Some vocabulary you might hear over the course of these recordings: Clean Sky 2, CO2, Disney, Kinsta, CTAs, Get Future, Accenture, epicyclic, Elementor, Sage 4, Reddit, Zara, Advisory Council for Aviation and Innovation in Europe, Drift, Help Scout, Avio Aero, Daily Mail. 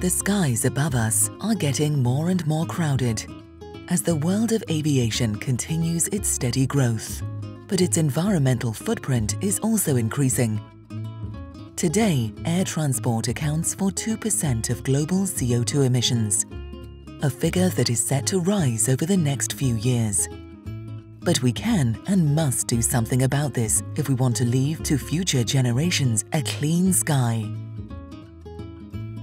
The skies above us are getting more and more crowded as the world of aviation continues its steady growth. But its environmental footprint is also increasing. Today, air transport accounts for 2% of global CO2 emissions, a figure that is set to rise over the next few years. But we can and must do something about this if we want to leave to future generations a clean sky.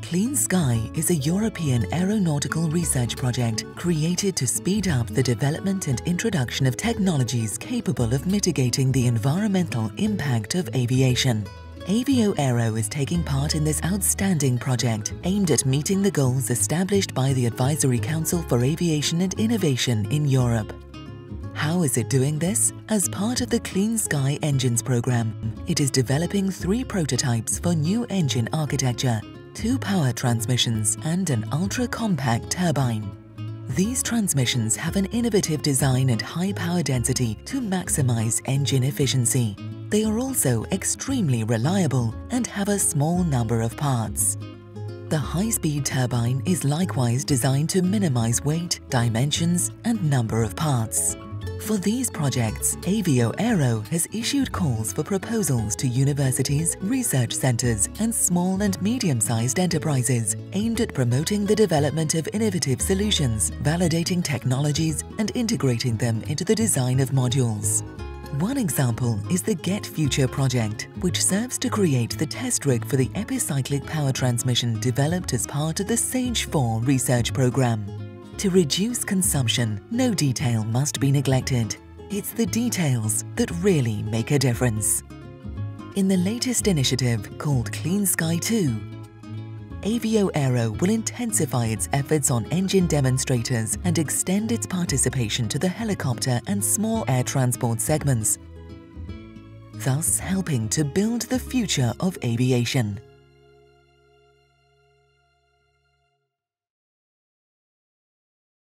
Clean Sky is a European aeronautical research project created to speed up the development and introduction of technologies capable of mitigating the environmental impact of aviation. Avio Aero is taking part in this outstanding project aimed at meeting the goals established by the Advisory Council for Aviation and Innovation in Europe. How is it doing this? As part of the Clean Sky Engines program, it is developing 3 prototypes for new engine architecture, 2 power transmissions and an ultra-compact turbine. These transmissions have an innovative design and high power density to maximize engine efficiency. They are also extremely reliable and have a small number of parts. The high-speed turbine is likewise designed to minimize weight, dimensions and number of parts. For these projects, Avio Aero has issued calls for proposals to universities, research centres and small and medium-sized enterprises aimed at promoting the development of innovative solutions, validating technologies and integrating them into the design of modules. One example is the Get Future project, which serves to create the test rig for the epicyclic power transmission developed as part of the Sage 4 research programme. To reduce consumption, no detail must be neglected. It's the details that really make a difference. In the latest initiative, called Clean Sky 2, Avio Aero will intensify its efforts on engine demonstrators and extend its participation to the helicopter and small air transport segments, thus helping to build the future of aviation.